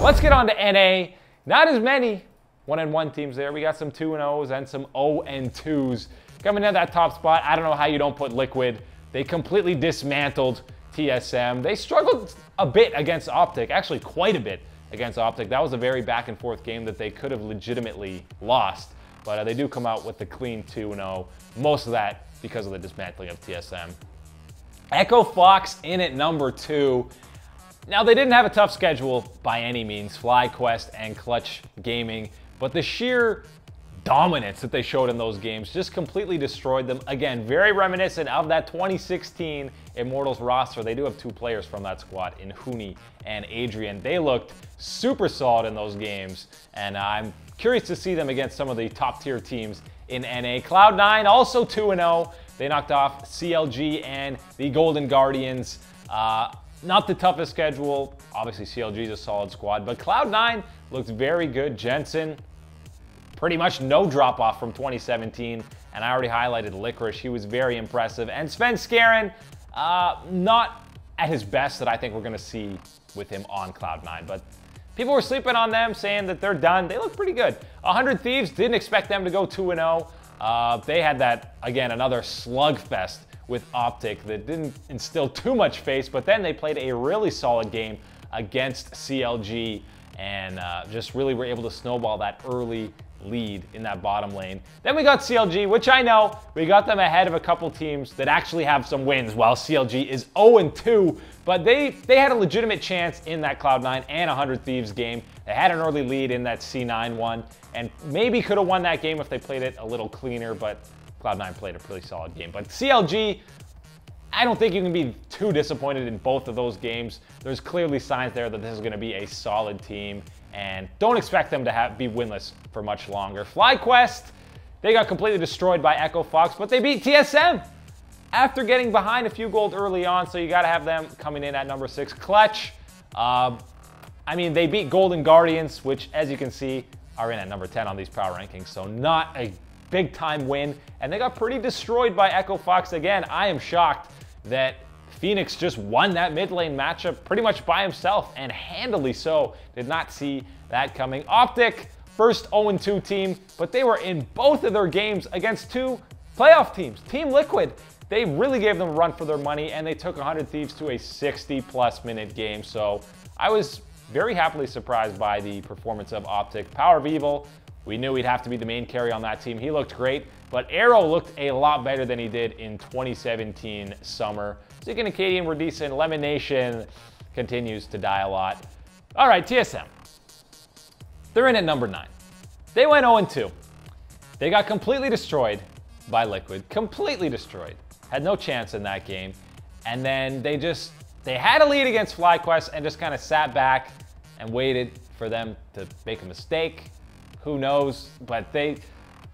Let's get on to NA. Not as many 1-1 teams there. We got some 2-0s and some 0-2s. Coming in that top spot, I don't know how you don't put Liquid. They completely dismantled TSM. They struggled a bit against OpTic, actually quite a bit against OpTic. That was a very back and forth game that they could have legitimately lost. But they do come out with the clean 2-0. Most of that because of the dismantling of TSM. Echo Fox in at number 2. Now, they didn't have a tough schedule by any means, FlyQuest and Clutch Gaming, but the sheer dominance that they showed in those games just completely destroyed them. Again, very reminiscent of that 2016 Immortals roster. They do have two players from that squad in Huni and Adrian. They looked super solid in those games, and I'm curious to see them against some of the top-tier teams in NA. Cloud9 also 2-0. They knocked off CLG and the Golden Guardians. Not the toughest schedule. Obviously, CLG is a solid squad, but Cloud9 looked very good. Jensen, pretty much no drop-off from 2017, and I already highlighted Licorice. He was very impressive. And Svenskeren, not at his best that I think we're going to see with him on Cloud9, but people were sleeping on them, saying that they're done. They look pretty good. 100 Thieves, didn't expect them to go 2-0. They had that, again, another slugfest with OpTic that didn't instill too much faith, but then they played a really solid game against CLG and just really were able to snowball that early lead in that bottom lane. Then we got CLG, which I know, we got them ahead of a couple teams that actually have some wins, while CLG is 0-2, but they had a legitimate chance in that Cloud9 and 100 Thieves game. They had an early lead in that C9 one, and maybe could have won that game if they played it a little cleaner, but Cloud9 played a pretty solid game. But CLG, I don't think you can be too disappointed in both of those games. There's clearly signs there that this is going to be a solid team, and don't expect them to be winless for much longer. FlyQuest, they got completely destroyed by Echo Fox, but they beat TSM after getting behind a few gold early on, so you got to have them coming in at number 6. Clutch, I mean, they beat Golden Guardians, which, as you can see, are in at number 10 on these power rankings, so not a big time win, and they got pretty destroyed by Echo Fox again. I am shocked that Phoenix just won that mid lane matchup pretty much by himself, and handily so. Did not see that coming. OpTic, first 0-2 team, but they were in both of their games against two playoff teams. Team Liquid, they really gave them a run for their money, and they took 100 Thieves to a 60-plus-minute game, so I was very happily surprised by the performance of OpTic. Power of Evil, we knew he'd have to be the main carry on that team. He looked great, but Arrow looked a lot better than he did in 2017 summer. Zeke and Acadian were decent. Lemon Nation continues to die a lot. All right, TSM. They're in at number 9. They went 0-2. They got completely destroyed by Liquid. Completely destroyed. Had no chance in that game. And then they had a lead against FlyQuest and just kind of sat back and waited for them to make a mistake. Who knows? But they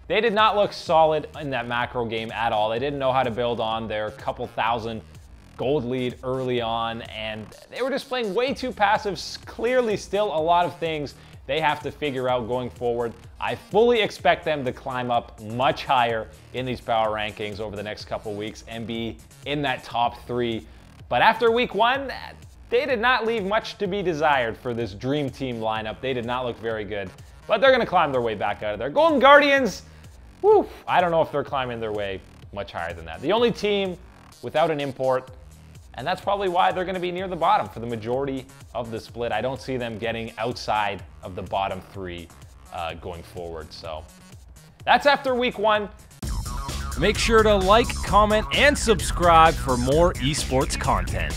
did not look solid in that macro game at all. They didn't know how to build on their couple thousand gold lead early on, and they were just playing way too passive. Clearly still a lot of things they have to figure out going forward. I fully expect them to climb up much higher in these power rankings over the next couple weeks and be in that top 3. But after week 1, they did not leave much to be desired for this dream team lineup. They did not look very good. But they're going to climb their way back out of there. Golden Guardians, whew, I don't know if they're climbing their way much higher than that. The only team without an import, and that's probably why they're going to be near the bottom for the majority of the split. I don't see them getting outside of the bottom 3 going forward. So that's after week 1. Make sure to like, comment, and subscribe for more esports content.